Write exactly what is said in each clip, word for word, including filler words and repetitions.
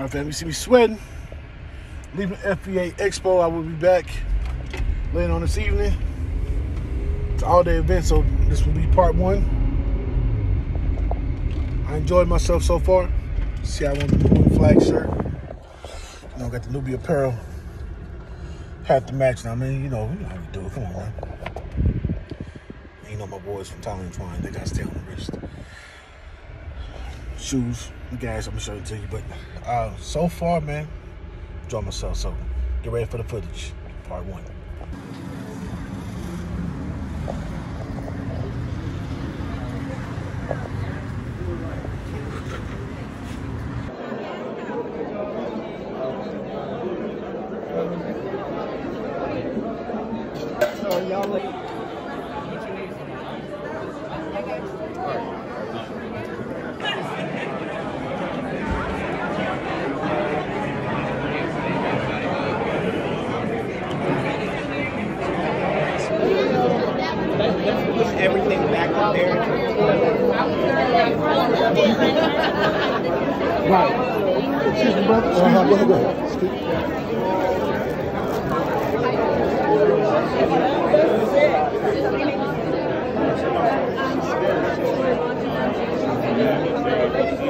My family see me sweating. Leaving F B A Expo. I will be back later on this evening. It's an all-day event, so this will be part one. I enjoyed myself so far. See, I want the blue flag shirt. You know, got the newbie apparel. Have to match. I mean, you know, you know how we do it. Come on, man. You know my boys from Tommy T Twine. They got to stay on the wrist. Shoes, guys, I'm gonna show it to you. But uh, so far, man, enjoy myself. So get ready for the footage, part one. Everything back up there. Right. Excuse me, brother. Uh-huh. Go ahead,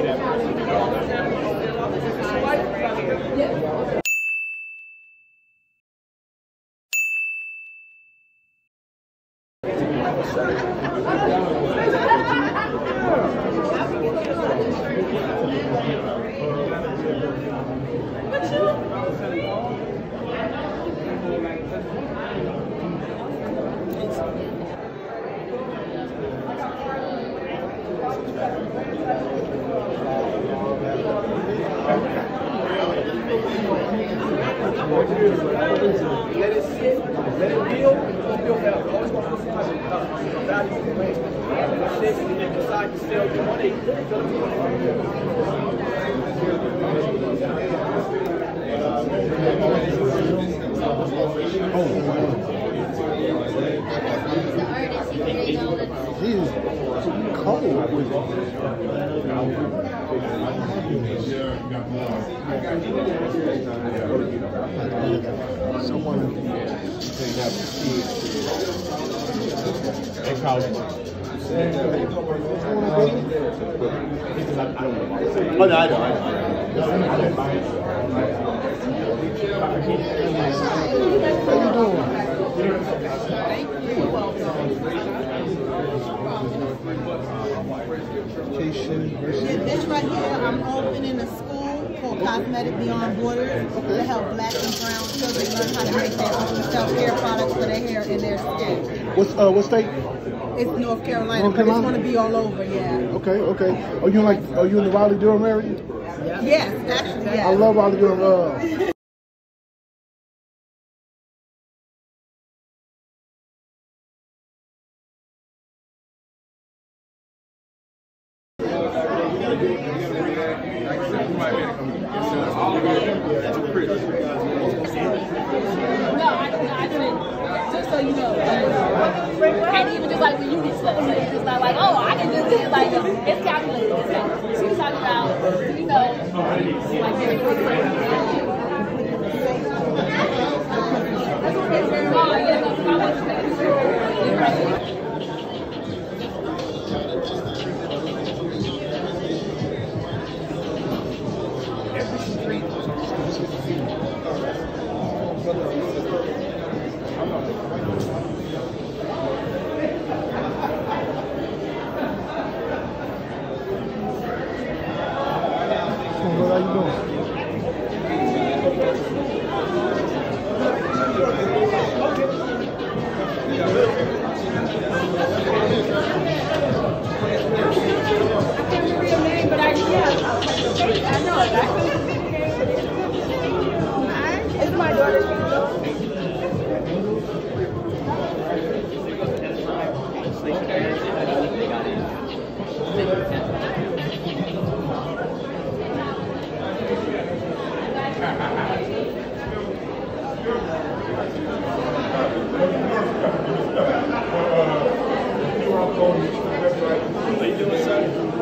go ahead. Let it sit, let it heal, don't build that always want to put somebody in value and waste. And I think you can decide to sell your money to the people. I got someone in college. Oh, no, I don't. This right here, I'm opening a school called Cosmetic Beyond Borders to help black and brown children learn how to make their own self-care products for their hair and their skin. What's uh, what state? It's North Carolina, North Carolina, but it's going to be all over, yeah. Okay, okay. Are you in, like, are you in the Raleigh-Durham area? Yes, actually, yes. I love Raleigh-Durham. Uh,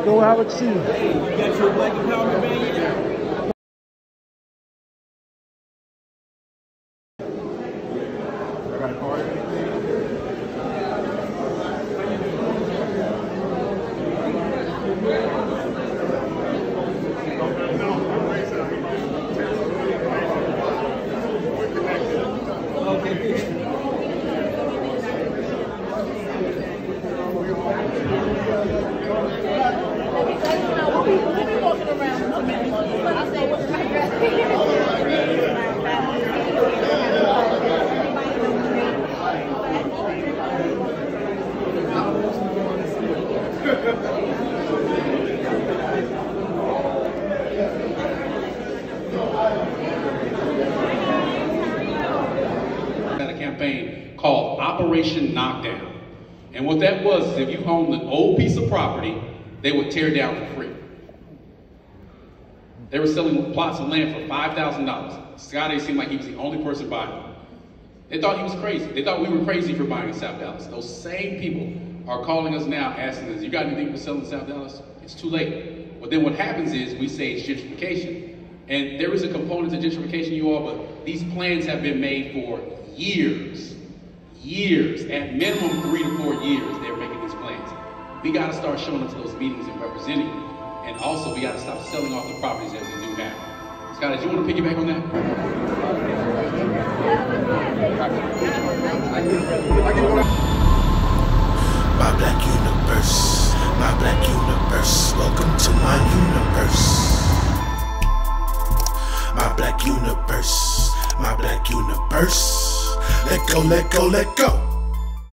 Go out and see. campaign called Operation Knockdown. And what that was is if you owned an old piece of property, they would tear down for free. They were selling plots of land for five thousand dollars. Scotty seemed like he was the only person buying them. They thought he was crazy. They thought we were crazy for buying in South Dallas. Those same people are calling us now asking us, you got anything for selling in South Dallas? It's too late. But then what happens is we say it's gentrification. And there is a component to gentrification, you all, but these plans have been made for years. Years, at minimum three to four years, they're making these plans. We gotta start showing up to those meetings and representing them. And also, we gotta stop selling off the properties as we do now. Scott, did you wanna piggyback on that? My black universe, my black universe, welcome to my universe. My black universe, my black universe. Let go, let go, let go.